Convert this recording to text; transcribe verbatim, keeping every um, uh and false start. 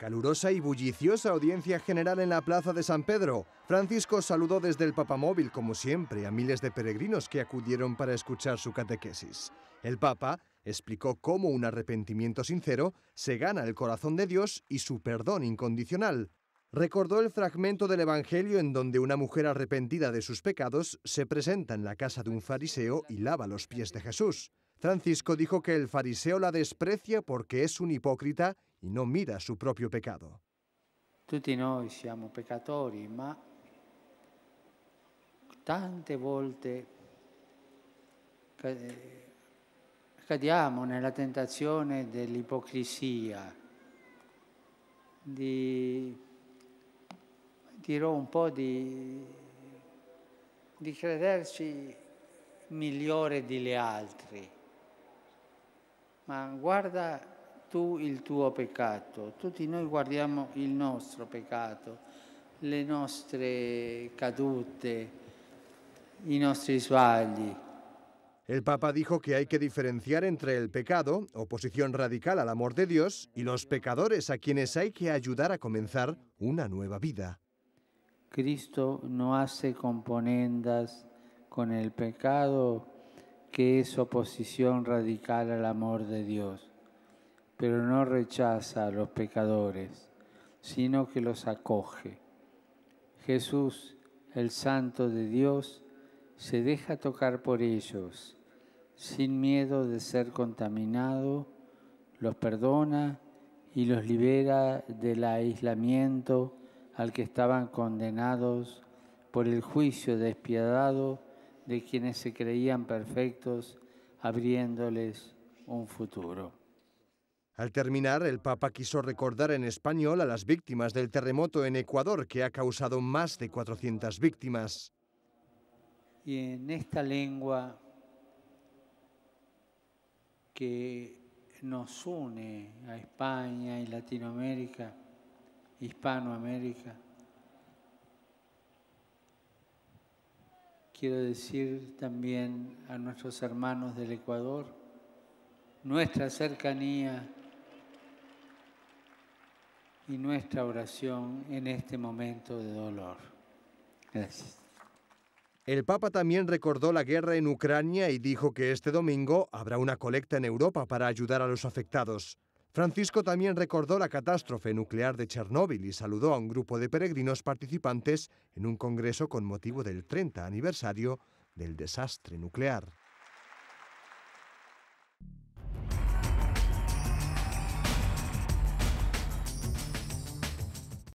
Calurosa y bulliciosa audiencia general en la plaza de San Pedro. Francisco saludó desde el Papamóvil, como siempre, a miles de peregrinos que acudieron para escuchar su catequesis. El Papa explicó cómo un arrepentimiento sincero se gana el corazón de Dios y su perdón incondicional. Recordó el fragmento del Evangelio en donde una mujer arrepentida de sus pecados se presenta en la casa de un fariseo y lava los pies de Jesús. Francisco dijo que el fariseo la desprecia porque es un hipócrita y no mira su propio pecado. Tutti noi siamo peccatori, ma tante volte cadiamo nella tentazione dell'ipocrisia, di dirò un po' di, di crederci migliore degli altri. Ma guarda tu il tuo peccato, tutti noi guardiamo il nostro peccato, le nostre cadute, i nostri sbagli. El Papa dijo que hay que diferenciar entre el pecado, oposición radical al amor de Dios, y los pecadores a quienes hay que ayudar a comenzar una nueva vida. Cristo no hace componendas con el pecado, que es oposición radical al amor de Dios, pero no rechaza a los pecadores, sino que los acoge. Jesús, el Santo de Dios, se deja tocar por ellos, sin miedo de ser contaminado, los perdona y los libera del aislamiento al que estaban condenados por el juicio despiadado de quienes se creían perfectos, abriéndoles un futuro. Al terminar, el Papa quiso recordar en español a las víctimas del terremoto en Ecuador, que ha causado más de cuatrocientas víctimas. Y en esta lengua que nos une a España y Latinoamérica, Hispanoamérica, quiero decir también a nuestros hermanos del Ecuador, nuestra cercanía y nuestra oración en este momento de dolor. Gracias. El Papa también recordó la guerra en Ucrania y dijo que este domingo habrá una colecta en Europa para ayudar a los afectados. Francisco también recordó la catástrofe nuclear de Chernóbil y saludó a un grupo de peregrinos participantes en un congreso con motivo del treinta aniversario del desastre nuclear.